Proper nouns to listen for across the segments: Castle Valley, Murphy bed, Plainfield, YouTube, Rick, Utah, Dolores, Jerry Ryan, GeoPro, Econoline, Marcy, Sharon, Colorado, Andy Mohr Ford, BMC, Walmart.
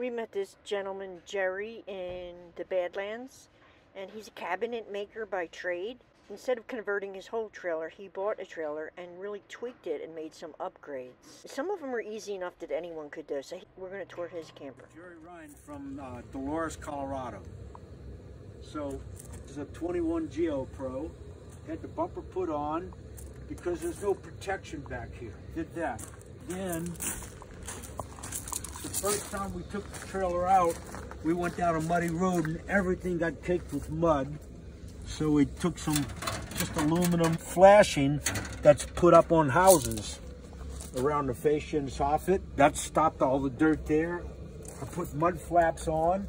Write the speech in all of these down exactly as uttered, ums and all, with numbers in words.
We met this gentleman, Jerry, in the Badlands, and he's a cabinet maker by trade. Instead of converting his whole trailer, he bought a trailer and really tweaked it and made some upgrades. Some of them are easy enough that anyone could do, so we're going to tour his camper. Jerry Ryan from uh, Dolores, Colorado. So this is a twenty-one GeoPro. Had the bumper put on because there's no protection back here. Did that. Then, the first time we took the trailer out, we went down a muddy road and everything got caked with mud. So we took some just aluminum flashing that's put up on houses around the fascia and soffit. That stopped all the dirt there. I put mud flaps on.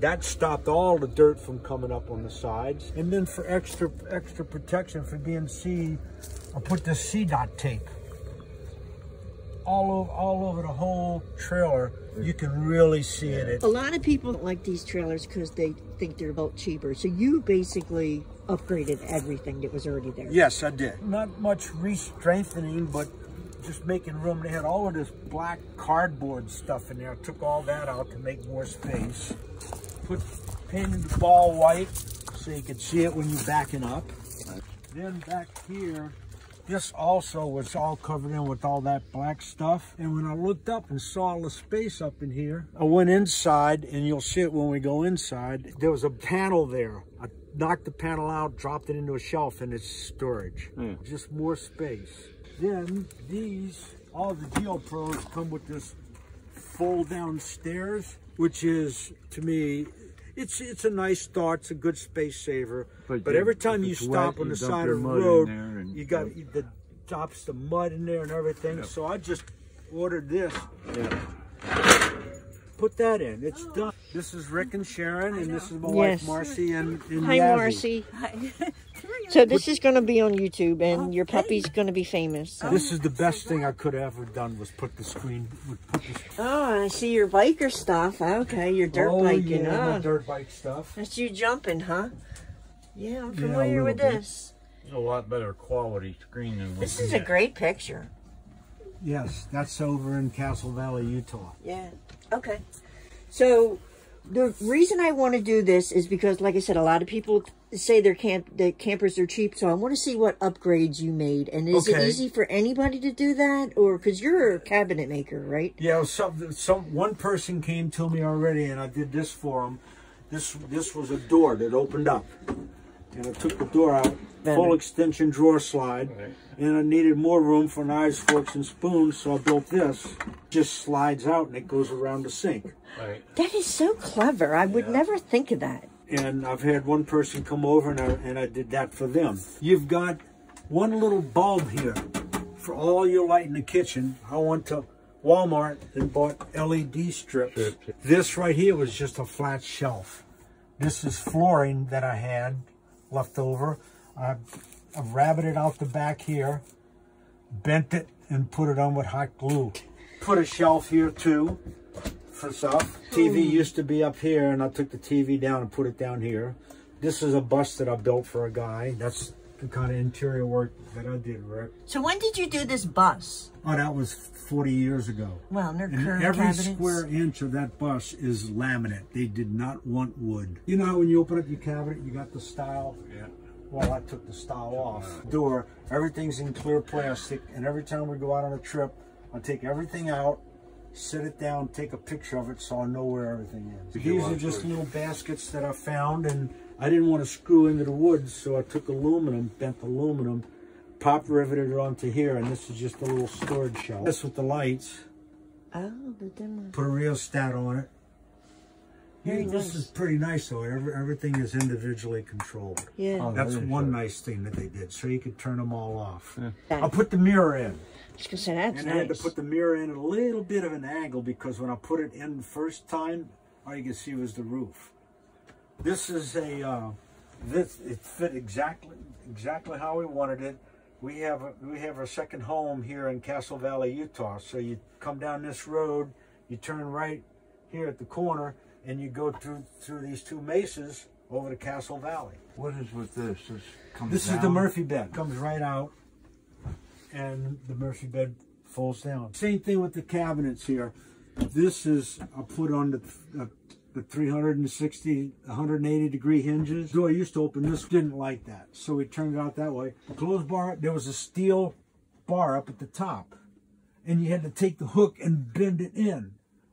That stopped all the dirt from coming up on the sides. And then for extra extra protection for B M C, I put this C dot tape all over, all over the whole trailer. You can really see it. It's a lot of people don't like these trailers because they think they're about cheaper. So you basically upgraded everything that was already there. Yes, I did. Not much re-strengthening, but just making room. They had all of this black cardboard stuff in there. I took all that out to make more space. Put painted the ball white so you could see it when you're backing up. Then back here, this also was all covered in with all that black stuff. And when I looked up and saw all the space up in here, I went inside, and you'll see it when we go inside. There was a panel there. I knocked the panel out, dropped it into a shelf, and it's storage. Mm. Just more space. Then these, all the GeoPros come with this fold down stairs, which is, to me, It's it's a nice thought. It's a good space saver. But, but every time you stop wet, on you the side of the road, and, you got yep. the drops the mud in there and everything. Yep. So I just ordered this. Yep. Put that in. It's oh. done. This is Rick and Sharon, and this is my yes. wife Marcy and, and Hi Yazzie. Marcy. Hi. So this is going to be on YouTube, and okay. your puppy's going to be famous. So. This is the best thing I could have ever done was put the screen. Put the... Oh, I see your biker stuff. Okay, your dirt oh, biking. Yeah, oh, my dirt bike stuff. That's you jumping, huh? Yeah, I'm familiar yeah, with bit. this. It's a lot better quality screen than this is. Get. A great picture. Yes, that's over in Castle Valley, Utah. Yeah. Okay. So the reason I want to do this is because, like I said, a lot of people say their camp the campers are cheap, so I want to see what upgrades you made. And is okay. it easy for anybody to do that, or because you're a cabinet maker, right? Yeah, some some one person came to me already, and I did this for them. This this was a door that opened up, and I took the door out, full extension drawer slide, right. and I needed more room for knives, forks, and spoons, so I built this. Just slides out, and it goes around the sink. Right. That is so clever. I yeah. would never think of that. And I've had one person come over, and I, and I did that for them. You've got one little bulb here for all your light in the kitchen. I went to Walmart and bought L E D strips. This right here was just a flat shelf. This is flooring that I had left over. I've, I've rabbited out the back here, bent it, and put it on with hot glue. Put a shelf here, too. Stuff. T V used to be up here, and I took the T V down and put it down here. This is a bus that I built for a guy. That's the kind of interior work that I did, Rick. So when did you do this bus? Oh, that was forty years ago. Well, and they're curved every cabinets. Square inch of that bus is laminate. They did not want wood. You know how when you open up your cabinet, you got the style? Yeah. Well, I took the style off. Door, everything's in clear plastic, and every time we go out on a trip, I take everything out, sit it down, take a picture of it so I know where everything is. Did These are just little baskets that I found, and I didn't want to screw into the wood, so I took aluminum, bent aluminum, pop riveted it onto here, and this is just a little storage shelf. This with the lights. Oh, the dimmer. Put a rheostat on it. Very this nice. Is pretty nice, though. Every, everything is individually controlled. Yeah. Oh, That's one sure. nice thing that they did, so you could turn them all off. Yeah. I'll put the mirror in. I was gonna say, that's and I nice. had to put the mirror in at a little bit of an angle because when I put it in the first time, all you could see was the roof. This is a, uh, this it fit exactly exactly how we wanted it. We have a, we have our second home here in Castle Valley, Utah. So you come down this road, you turn right here at the corner, and you go through through these two mesas over to Castle Valley. What is with this? This comes This down. is the Murphy bed. Comes right out. And the Murphy bed folds down. Same thing with the cabinets here. This is, I'll put on the, uh, the three sixty, one eighty degree hinges. Though I used to open this, didn't like that. So we turned it out that way. The clothes bar, there was a steel bar up at the top. And you had to take the hook and bend it in.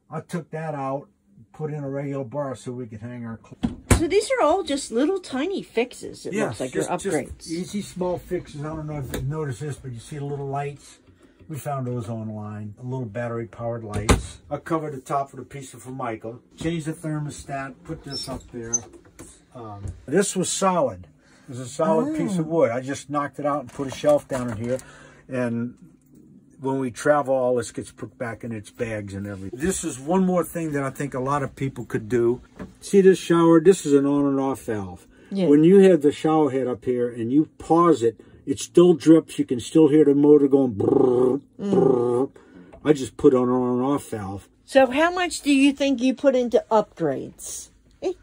I took that out, put in a regular bar so we could hang our clothes. So these are all just little tiny fixes, it yeah, looks like, just, or upgrades. Just easy small fixes. I don't know if you've noticed this, but you see the little lights. We found those online, a little battery-powered lights. I covered the top with a piece of Formica. Changed the thermostat, put this up there. Um, this was solid. It was a solid oh. piece of wood. I just knocked it out and put a shelf down in here. And when we travel, all this gets put back in its bags and everything. This is one more thing that I think a lot of people could do. See this shower? This is an on and off valve. Yeah. When you have the shower head up here and you pause it, it still drips. You can still hear the motor going brrr, brrr. Mm. I just put on an on and off valve. So how much do you think you put into upgrades? Eh?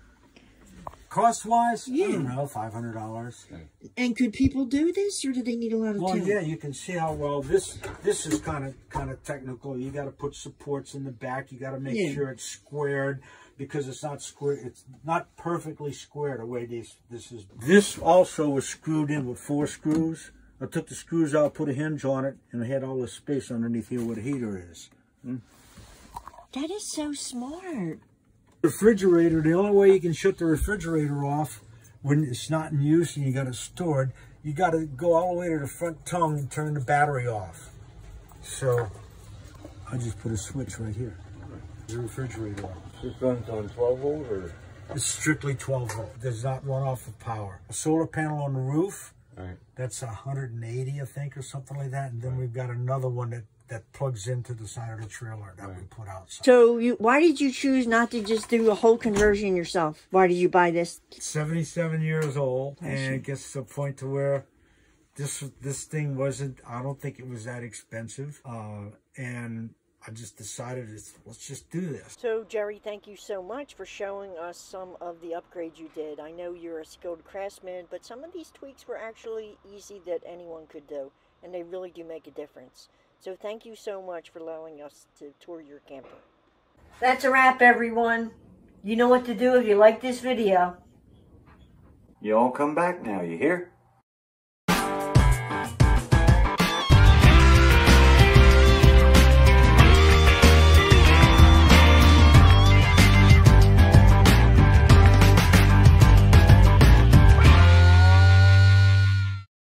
Cost-wise, yeah. I don't know, five hundred dollars. And could people do this, or do they need a lot of well, time? Well, yeah, you can see how well this this is kind of kind of technical. You got to put supports in the back. You got to make yeah. sure it's squared, because it's not square, it's not perfectly square the way this this is. This also was screwed in with four screws. I took the screws out, put a hinge on it, and I had all the space underneath here where the heater is. Hmm? That is so smart. Refrigerator, the only way you can shut the refrigerator off when it's not in use and you got it stored, you got to go all the way to the front tongue and turn the battery off. So I just put a switch right here. The refrigerator. This runs on twelve volt, or? It's strictly twelve volt. It does not run off of power. A solar panel on the roof. All right. That's one hundred eighty, I think, or something like that. And then right. we've got another one that, that plugs into the side of the trailer that right. we put outside. So you, why did you choose not to just do a whole conversion yourself? Why did you buy this? seventy-seven years old, I and it gets to the point to where this, this thing wasn't, I don't think it was that expensive. Uh, and... I just decided, it's, let's just do this. So, Jerry, thank you so much for showing us some of the upgrades you did. I know you're a skilled craftsman, but some of these tweaks were actually easy that anyone could do, and they really do make a difference. So thank you so much for allowing us to tour your camper. That's a wrap, everyone. You know what to do if you like this video. You all come back now, you hear?